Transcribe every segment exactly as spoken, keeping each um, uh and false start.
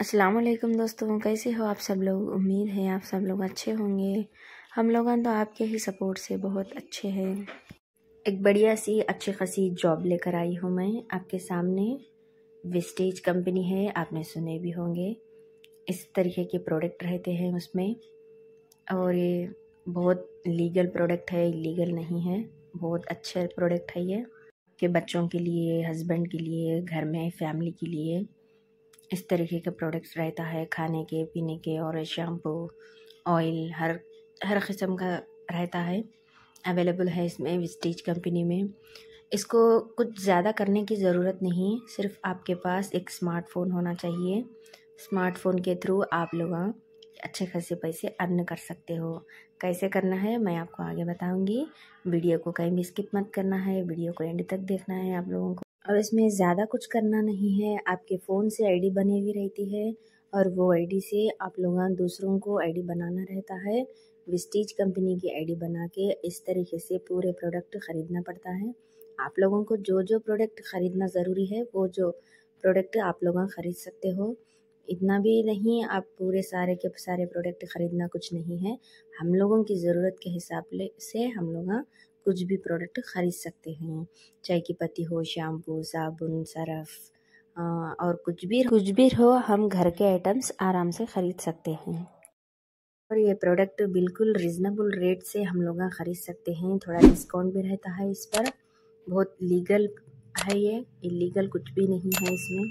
अस्सलाम वालेकुम दोस्तों, कैसे हो आप सब लोग। उम्मीद है आप सब लोग अच्छे होंगे। हम लोग तो आपके ही सपोर्ट से बहुत अच्छे हैं। एक बढ़िया सी अच्छी खासी जॉब लेकर आई हूँ मैं आपके सामने। वेस्टेज कंपनी है, आपने सुने भी होंगे। इस तरीके के प्रोडक्ट रहते हैं उसमें, और ये बहुत लीगल प्रोडक्ट है, इलीगल नहीं है, बहुत अच्छे प्रोडक्ट है। ये आपके बच्चों के लिए, हस्बैंड के लिए, घर में फैमिली के लिए इस तरीके के प्रोडक्ट्स रहता है। खाने के, पीने के और शैम्पू, ऑयल, हर हर किस्म का रहता है, अवेलेबल है इसमें वेस्टेज कंपनी में। इसको कुछ ज़्यादा करने की ज़रूरत नहीं, सिर्फ आपके पास एक स्मार्टफ़ोन होना चाहिए। स्मार्टफ़ोन के थ्रू आप लोग अच्छे खासे पैसे अर्न कर सकते हो। कैसे करना है मैं आपको आगे बताऊंगी। वीडियो को कहीं भी स्किप मत करना है, वीडियो को एंड तक देखना है आप लोगों को। और इसमें ज़्यादा कुछ करना नहीं है। आपके फ़ोन से आईडी बनी हुई रहती है और वो आईडी से आप लोग दूसरों को आईडी बनाना रहता है। वेस्टेज कंपनी की आईडी बना के इस तरीके से पूरे प्रोडक्ट ख़रीदना पड़ता है। आप लोगों को जो जो प्रोडक्ट ख़रीदना ज़रूरी है वो जो प्रोडक्ट आप लोग ख़रीद सकते हो। इतना भी नहीं आप पूरे सारे के सारे प्रोडक्ट ख़रीदना कुछ नहीं है। हम लोगों की ज़रूरत के हिसाब से हम लोग कुछ भी प्रोडक्ट ख़रीद सकते हैं, चाय की पत्ती हो, शैम्पू, साबुन, सरफ और कुछ भी कुछ भी हो। हम घर के आइटम्स आराम से ख़रीद सकते हैं। और ये प्रोडक्ट बिल्कुल रिजनेबल रेट से हम लोग ख़रीद सकते हैं। थोड़ा डिस्काउंट भी रहता है इस पर। बहुत लीगल है, ये इलीगल कुछ भी नहीं है इसमें।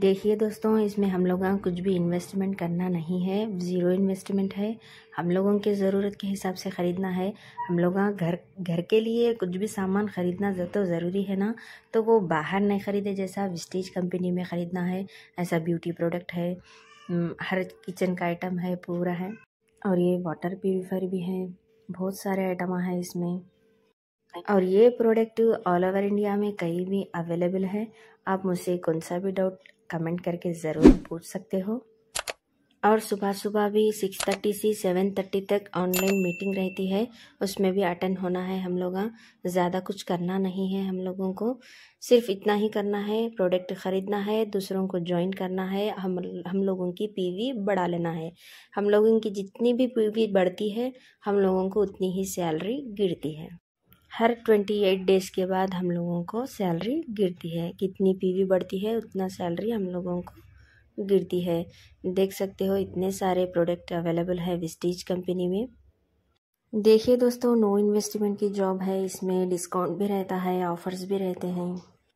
देखिए दोस्तों, इसमें हम लोग कुछ भी इन्वेस्टमेंट करना नहीं है, ज़ीरो इन्वेस्टमेंट है। हम लोगों के ज़रूरत के हिसाब से ख़रीदना है। हम लोग घर घर के लिए कुछ भी सामान ख़रीदना तो ज़रूरी है ना, तो वो बाहर नहीं ख़रीदे। जैसा वेस्टेज कंपनी में ख़रीदना है, ऐसा ब्यूटी प्रोडक्ट है, हर किचन का आइटम है, पूरा है। और ये वाटर प्यूरीफायर भी है, बहुत सारे आइटम हैं इसमें। और ये प्रोडक्ट ऑल ओवर इंडिया में कहीं भी अवेलेबल है। आप मुझसे कौन सा भी डाउट कमेंट करके ज़रूर पूछ सकते हो। और सुबह सुबह भी सिक्स थर्टी से सेवन थर्टी तक ऑनलाइन मीटिंग रहती है, उसमें भी अटेंड होना है हम लोग। ज़्यादा कुछ करना नहीं है हम लोगों को, सिर्फ इतना ही करना है, प्रोडक्ट ख़रीदना है, दूसरों को ज्वाइन करना है। हम हम लोगों की पीवी बढ़ा लेना है। हम लोगों की जितनी भी पीवी बढ़ती है हम लोगों को उतनी ही सैलरी गिरती है। हर ट्वेंटी एट डेज़ के बाद हम लोगों को सैलरी गिरती है। कितनी पीवी बढ़ती है उतना सैलरी हम लोगों को गिरती है। देख सकते हो इतने सारे प्रोडक्ट अवेलेबल है वेस्टेज कंपनी में। देखिए दोस्तों, नो इन्वेस्टमेंट की जॉब है, इसमें डिस्काउंट भी रहता है, ऑफर्स भी रहते हैं।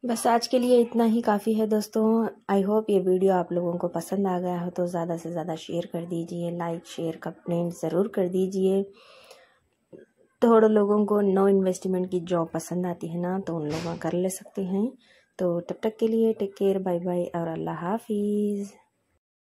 बस आज के लिए इतना ही काफ़ी है दोस्तों। आई होप ये वीडियो आप लोगों को पसंद आ गया हो, तो ज़्यादा से ज़्यादा शेयर कर दीजिए, लाइक शेयर कमेंट ज़रूर कर दीजिए। थोड़े लोगों को नो इन्वेस्टमेंट की जॉब पसंद आती है ना, तो उन लोग कर ले सकते हैं। तो तब तक के लिए टेक केयर, बाय बाय और अल्लाह हाफिज़।